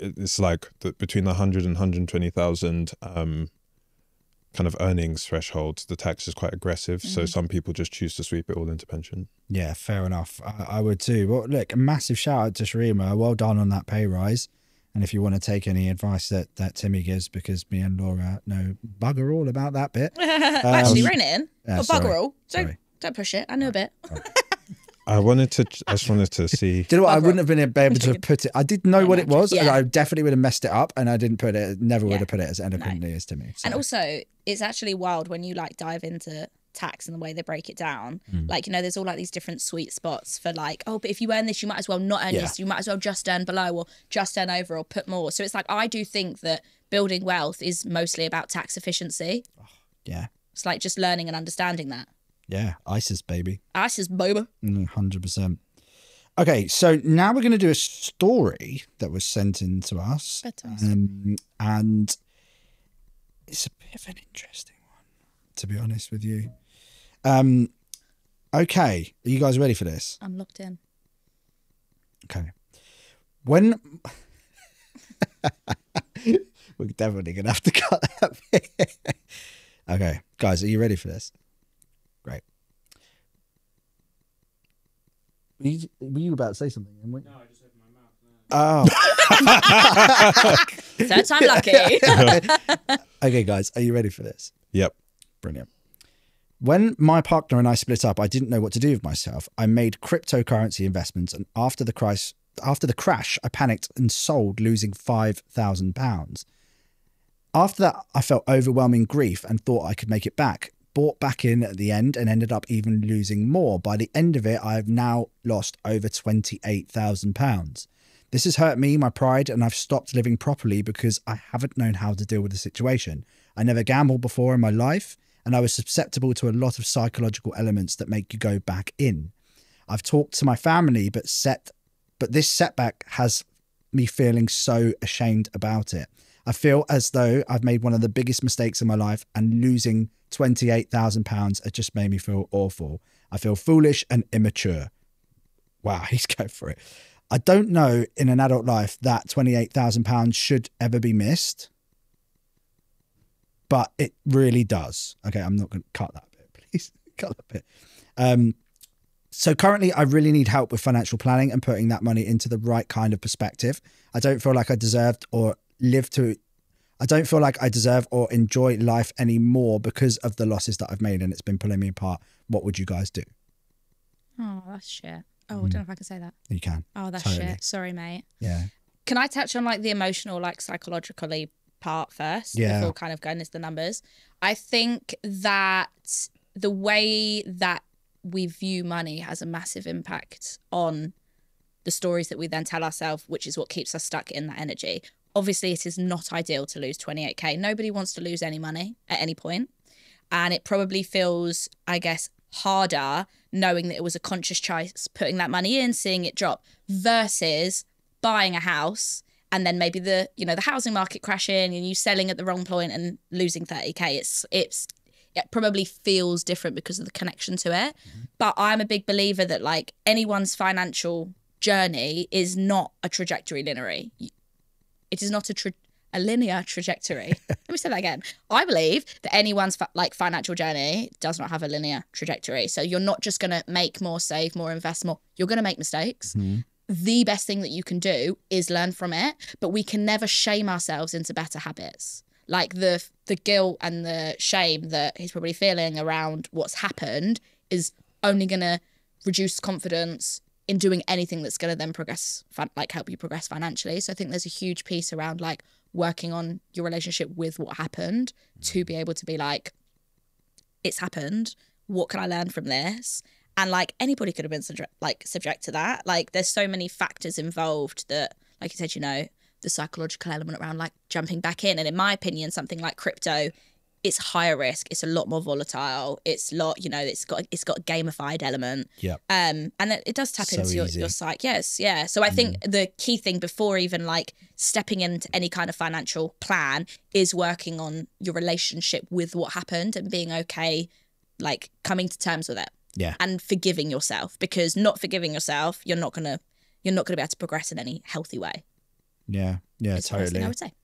it's like the, between the one hundred and one hundred twenty thousand um, kind of earnings threshold, the tax is quite aggressive. Mm. So some people just choose to sweep it all into pension. Yeah, fair enough. I, I would too. Well, look, a massive shout out to Sharima. Well done on that pay rise. And if you want to take any advice that, that Timmy gives, because me and Laura know bugger all about that bit. Um, Actually, rein it in. Yeah, or bugger all. Don't, don't push it. I know right. a bit. Right. I wanted to, I just wanted to see. Do you know what? I wouldn't have been able to put it. I didn't know what it was. Yeah. And I definitely would have messed it up, and I didn't put it, never would yeah. have put it as anything no. new to me. So. And also, it's actually wild when you like dive into tax and the way they break it down. Mm. Like, you know, there's all like these different sweet spots for like, oh, but if you earn this, you might as well not earn yeah. this. You might as well just earn below or just earn over or put more. So it's like, I do think that building wealth is mostly about tax efficiency. Oh, yeah. It's like just learning and understanding that. Yeah, ISIS, baby. ISIS, baby. one hundred percent. Okay, so now we're going to do a story that was sent in to us. Um, and it's a bit of an interesting one, to be honest with you. Um, okay, are you guys ready for this? I'm locked in. Okay. When... we're definitely going to have to cut that bit. Okay, guys, are you ready for this? Great. Were you, were you about to say something? Then, no, I just opened my mouth. Oh. Third time lucky. Okay, guys, are you ready for this? Yep. Brilliant. When my partner and I split up, I didn't know what to do with myself. I made cryptocurrency investments, and after the crash, after the crash, I panicked and sold, losing five thousand pounds. After that, I felt overwhelming grief and thought I could make it back. Bought back in at the end and ended up even losing more. By the end of it, I have now lost over twenty-eight thousand pounds. This has hurt me, my pride, and I've stopped living properly because I haven't known how to deal with the situation. I never gambled before in my life, and I was susceptible to a lot of psychological elements that make you go back in. I've talked to my family, but set, but this setback has me feeling so ashamed about it. I feel as though I've made one of the biggest mistakes in my life, and losing twenty-eight thousand pounds, it just made me feel awful. I feel foolish and immature. Wow, he's going for it. I don't know in an adult life that twenty-eight thousand pounds should ever be missed, but it really does. Okay, I'm not going to cut that bit, please. Cut that bit. Um, so currently I really need help with financial planning and putting that money into the right kind of perspective. I don't feel like I deserved or lived to I don't feel like I deserve or enjoy life anymore because of the losses that I've made, and it's been pulling me apart. What would you guys do? Oh, that's shit. Oh, mm. I don't know if I can say that. You can. Oh, that's totally. Shit. Sorry, mate. Yeah. Can I touch on like the emotional, like psychologically part first? Yeah. Before kind of going into the numbers. I think that the way that we view money has a massive impact on the stories that we then tell ourselves, which is what keeps us stuck in that energy. Obviously, it is not ideal to lose twenty-eight K. Nobody wants to lose any money at any point. And it probably feels, I guess, harder knowing that it was a conscious choice, putting that money in, seeing it drop, versus buying a house and then maybe the, you know, the housing market crashing and you selling at the wrong point and losing thirty K. It's, it's, it probably feels different because of the connection to it. Mm-hmm. But I'm a big believer that like anyone's financial journey is not a trajectory linear. It is not a, tra a linear trajectory. Let me say that again. I believe that anyone's fi like financial journey does not have a linear trajectory. So you're not just going to make more, save more, invest more. You're going to make mistakes. Mm-hmm. The best thing that you can do is learn from it, but we can never shame ourselves into better habits. Like the, the guilt and the shame that he's probably feeling around what's happened is only going to reduce confidence in doing anything that's going to then progress, like help you progress financially. So I think there's a huge piece around like working on your relationship with what happened to be able to be like, it's happened. What can I learn from this? And like anybody could have been subject, like subject to that. Like there's so many factors involved that, like you said, you know, the psychological element around like jumping back in. And in my opinion, something like crypto, it's higher risk. It's a lot more volatile. It's lot, you know, it's got it's got a gamified element. Yeah. Um, and it, it does tap so into your, your psyche. Yes, yeah. So I mm-hmm. think the key thing before even like stepping into any kind of financial plan is working on your relationship with what happened and being okay, like coming to terms with it. Yeah. And forgiving yourself, because not forgiving yourself, you're not gonna you're not gonna be able to progress in any healthy way. Yeah. Yeah. That's totally. The thing I would say.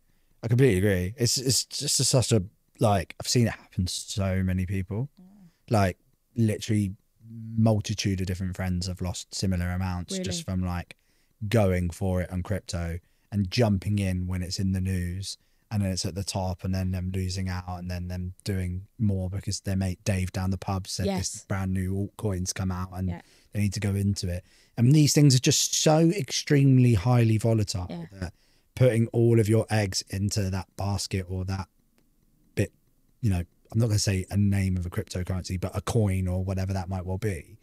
I completely agree. It's it's just a, such a like I've seen it happen to so many people, like literally multitude of different friends have lost similar amounts really? Just from like going for it on crypto and jumping in when it's in the news and then it's at the top and then them losing out and then them doing more because their mate Dave down the pub said yes. this brand new altcoins come out and yeah. They need to go into it. And these things are just so extremely highly volatile yeah. that putting all of your eggs into that basket or that bit, you know, I'm not going to say a name of a cryptocurrency, but a coin or whatever that might well be.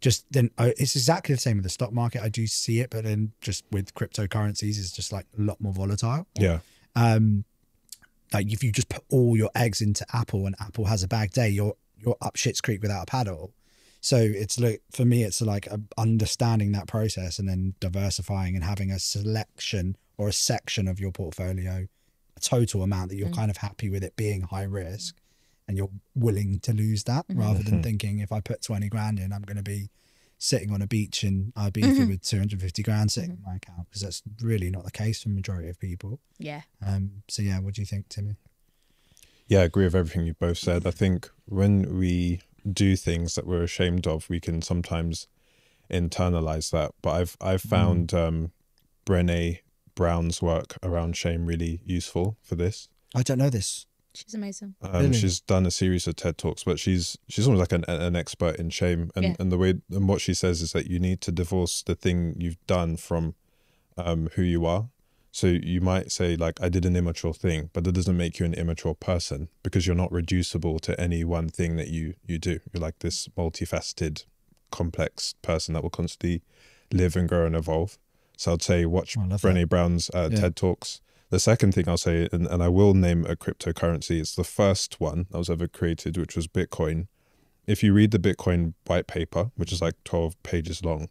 Just then, it's exactly the same with the stock market. I do see it, but then just with cryptocurrencies, it's just like a lot more volatile. Yeah. Um, like if you just put all your eggs into Apple and Apple has a bad day, you're you're up shit's creek without a paddle. So it's like, for me, it's like understanding that process and then diversifying and having a selection or a section of your portfolio, a total amount that you're mm. kind of happy with it being high risk. And you're willing to lose that mm-hmm. rather than thinking, if I put twenty grand in, I'm going to be sitting on a beach in Ibiza mm-hmm. with two hundred fifty grand sitting mm-hmm. in my account, because that's really not the case for the majority of people. Yeah. Um. So yeah, what do you think, Timmy? Yeah, I agree with everything you both said. I think when we do things that we're ashamed of, we can sometimes internalize that. But I've I've found mm. um, Brené Brown's work around shame really useful for this. I don't know this. She's amazing. Um, really? She's done a series of TED Talks, but she's she's almost like an an expert in shame. And yeah. and the way and what she says is that you need to divorce the thing you've done from um, who you are. So you might say like, I did an immature thing, but that doesn't make you an immature person, because you're not reducible to any one thing that you you do. You're like this multifaceted, complex person that will constantly live and grow and evolve. So I'd say watch oh, Brené Brown's uh, yeah. TED Talks. The second thing I'll say, and, and I will name a cryptocurrency, it's the first one that was ever created, which was Bitcoin. If you read the Bitcoin white paper, which is like twelve pages long,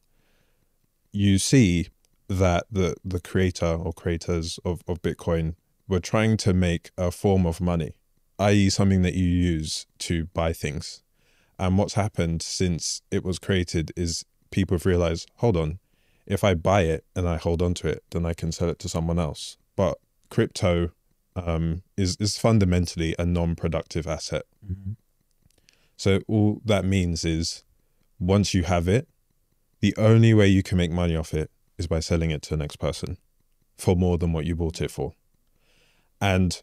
you see that the, the creator or creators of, of Bitcoin were trying to make a form of money, that is something that you use to buy things. And what's happened since it was created is people have realized, hold on, if I buy it and I hold on to it, then I can sell it to someone else. But crypto um, is, is fundamentally a non-productive asset. Mm-hmm. So all that means is once you have it, the only way you can make money off it is by selling it to the next person for more than what you bought it for. And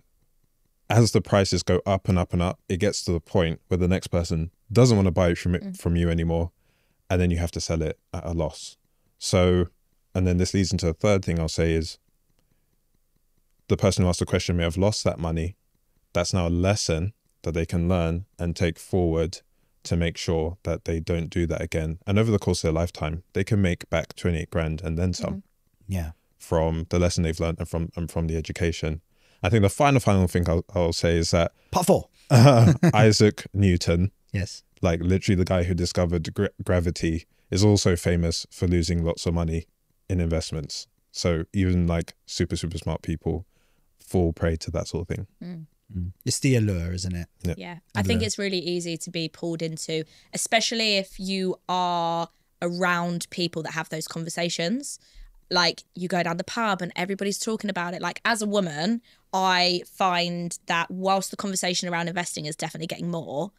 as the prices go up and up and up, it gets to the point where the next person doesn't want to buy it from, it, mm. from you anymore. And then you have to sell it at a loss. So, and then this leads into the third thing I'll say is, the person who asked the question may have lost that money. That's now a lesson that they can learn and take forward to make sure that they don't do that again. And over the course of their lifetime, they can make back twenty-eight grand and then some. Mm-hmm. Yeah. From the lesson they've learned and from and from the education. I think the final, final thing I'll, I'll say is that part four. uh, Isaac Newton. Yes. Like literally the guy who discovered gra gravity is also famous for losing lots of money in investments. So even like super, super smart people fall prey to that sort of thing. Mm. Mm. It's the allure, isn't it? Yeah. yeah. I think it's really easy to be pulled into, especially if you are around people that have those conversations. Like you go down the pub and everybody's talking about it. Like as a woman, I find that whilst the conversation around investing is definitely getting more,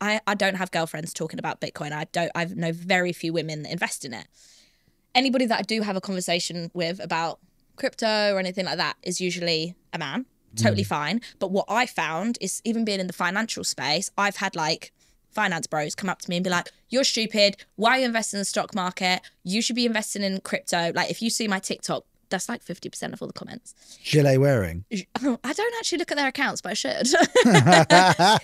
I, I don't have girlfriends talking about Bitcoin. I don't, I know very few women that invest in it. Anybody that I do have a conversation with about crypto or anything like that is usually a man. Totally mm. fine. But what I found is even being in the financial space, I've had like finance bros come up to me and be like, you're stupid. Why are you investing in the stock market? You should be investing in crypto. Like if you see my TikTok, that's like fifty percent of all the comments. Gilet wearing. I don't actually look at their accounts, but I should.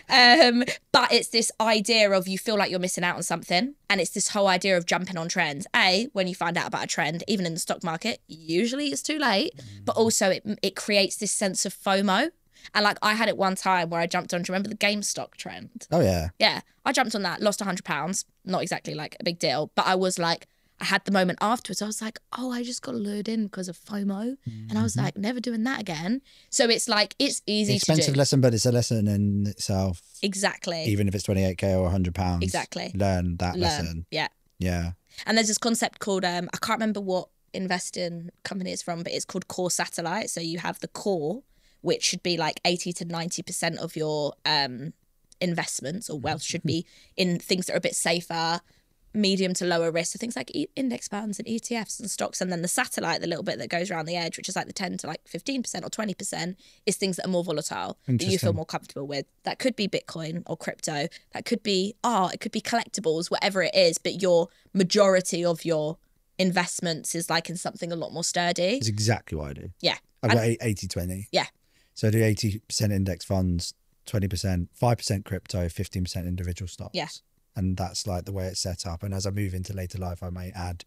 um, but it's this idea of you feel like you're missing out on something. And it's this whole idea of jumping on trends. A, when you find out about a trend, even in the stock market, usually it's too late. Mm. But also it, it creates this sense of FOMO. And like I had it one time where I jumped on, do you remember the GameStop trend? Oh, yeah. Yeah. I jumped on that, lost a hundred pounds. Not exactly like a big deal. But I was like, I had the moment afterwards, I was like, oh, I just got lured in because of FOMO. Mm-hmm. And I was like, never doing that again. So it's like, it's easy it's to do. Expensive lesson, but it's a lesson in itself. Exactly. Even if it's twenty-eight K or a hundred pounds. Exactly. Learn that Learn. lesson. Yeah. Yeah. And there's this concept called, um, I can't remember what investing company it's from, but it's called Core Satellite. So you have the core, which should be like eighty to ninety percent of your um, investments or wealth should be in things that are a bit safer, medium to lower risk, so things like e index funds and E T Fs and stocks, and then the satellite, the little bit that goes around the edge, which is like the ten to like fifteen percent or twenty percent, is things that are more volatile, that you feel more comfortable with. That could be Bitcoin or crypto, that could be art, oh, it could be collectibles, whatever it is, but your majority of your investments is like in something a lot more sturdy. It's exactly what I do. Yeah. I've got eighty twenty. Yeah. So I do eighty percent index funds, twenty percent, five percent crypto, fifteen percent individual stocks. Yeah. And that's like the way it's set up. And as I move into later life, I may add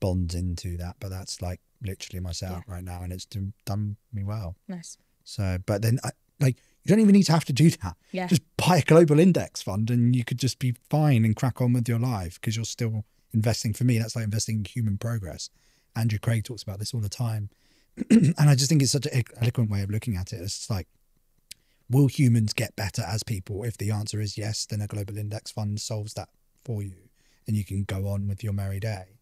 bonds into that, but that's like literally my setup yeah. right now. And it's done me well. Nice. So, but then I, like, you don't even need to have to do that. Yeah. Just buy a global index fund and you could just be fine and crack on with your life, because you're still investing. For me, that's like investing in human progress. Andrew Craig talks about this all the time. And I just think it's such an eloquent way of looking at it. It's like, will humans get better as people? If the answer is yes, then a global index fund solves that for you, and you can go on with your merry day,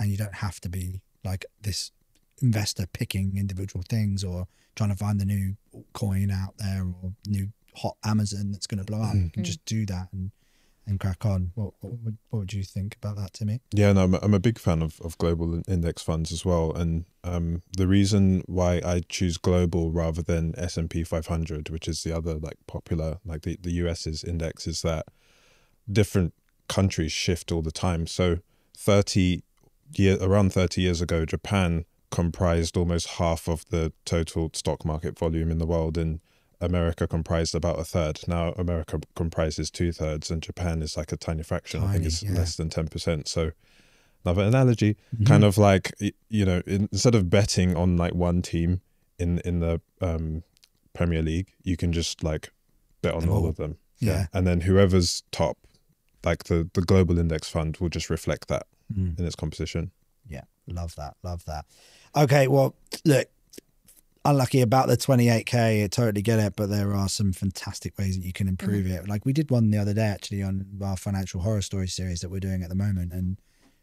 and you don't have to be like this investor picking individual things or trying to find the new coin out there or new hot Amazon that's going to blow up. Mm-hmm. You can just do that and and crack on. What, what, what would you think about that, Timmy? Yeah, no, I'm a, I'm a big fan of, of global index funds as well. And um, the reason why I choose global rather than S and P five hundred, which is the other like popular, like the, the U S's index, is that different countries shift all the time. So thirty year, around thirty years ago, Japan comprised almost half of the total stock market volume in the world, and America comprised about a third. Now America comprises two thirds and Japan is like a tiny fraction. Tiny, I think it's yeah. less than ten percent. So another analogy, mm-hmm. kind of like, you know, instead of betting on like one team in, in the um, Premier League, you can just like bet on all, all of them. Yeah. yeah. And then whoever's top, like the, the global index fund will just reflect that mm. in its composition. Yeah. Love that. Love that. Okay. Well, look, unlucky about the twenty-eight K, I totally get it, but there are some fantastic ways that you can improve mm-hmm. it. Like we did one the other day actually on our financial horror story series that we're doing at the moment, and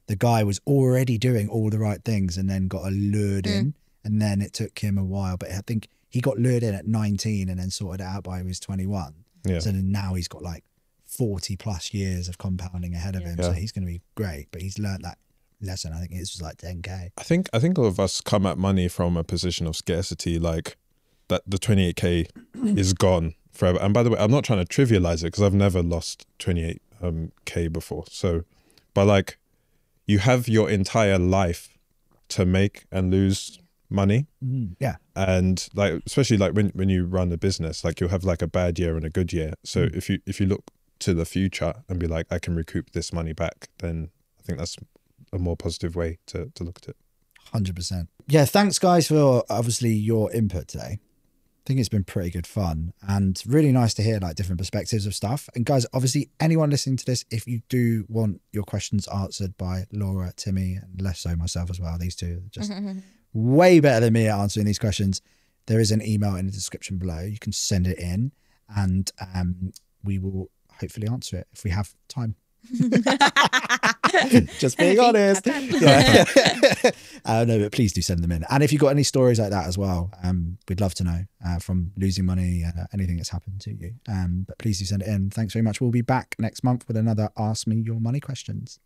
the guy was already doing all the right things and then got lured mm. in, and then it took him a while, but I think he got lured in at nineteen and then sorted it out by he was twenty-one. Yeah. So then now he's got like forty plus years of compounding ahead of yeah. him, yeah. so he's going to be great, but he's learned that lesson. I think it was like ten K. I think I think all of us come at money from a position of scarcity, like that the twenty-eight K is gone forever. And by the way, I'm not trying to trivialize it because I've never lost twenty-eight K um, before. So, but like you have your entire life to make and lose money. Mm, yeah. And like, especially like when, when you run a business, like you'll have like a bad year and a good year. So mm. if you, if you look to the future and be like, I can recoup this money back, then I think that's a more positive way to, to look at it. one hundred percent. Yeah, thanks guys for obviously your input today. I think it's been pretty good fun and really nice to hear like different perspectives of stuff. And guys, obviously anyone listening to this, if you do want your questions answered by Laura, Timmy, and less so myself as well, these two are just way better than me at answering these questions, there is an email in the description below. You can send it in and um, we will hopefully answer it if we have time. Just being honest. Yeah. uh, no, but please do send them in. And if you've got any stories like that as well, um, we'd love to know uh, from losing money, uh, anything that's happened to you. Um, but please do send it in. Thanks very much. We'll be back next month with another Ask Me Your Money questions.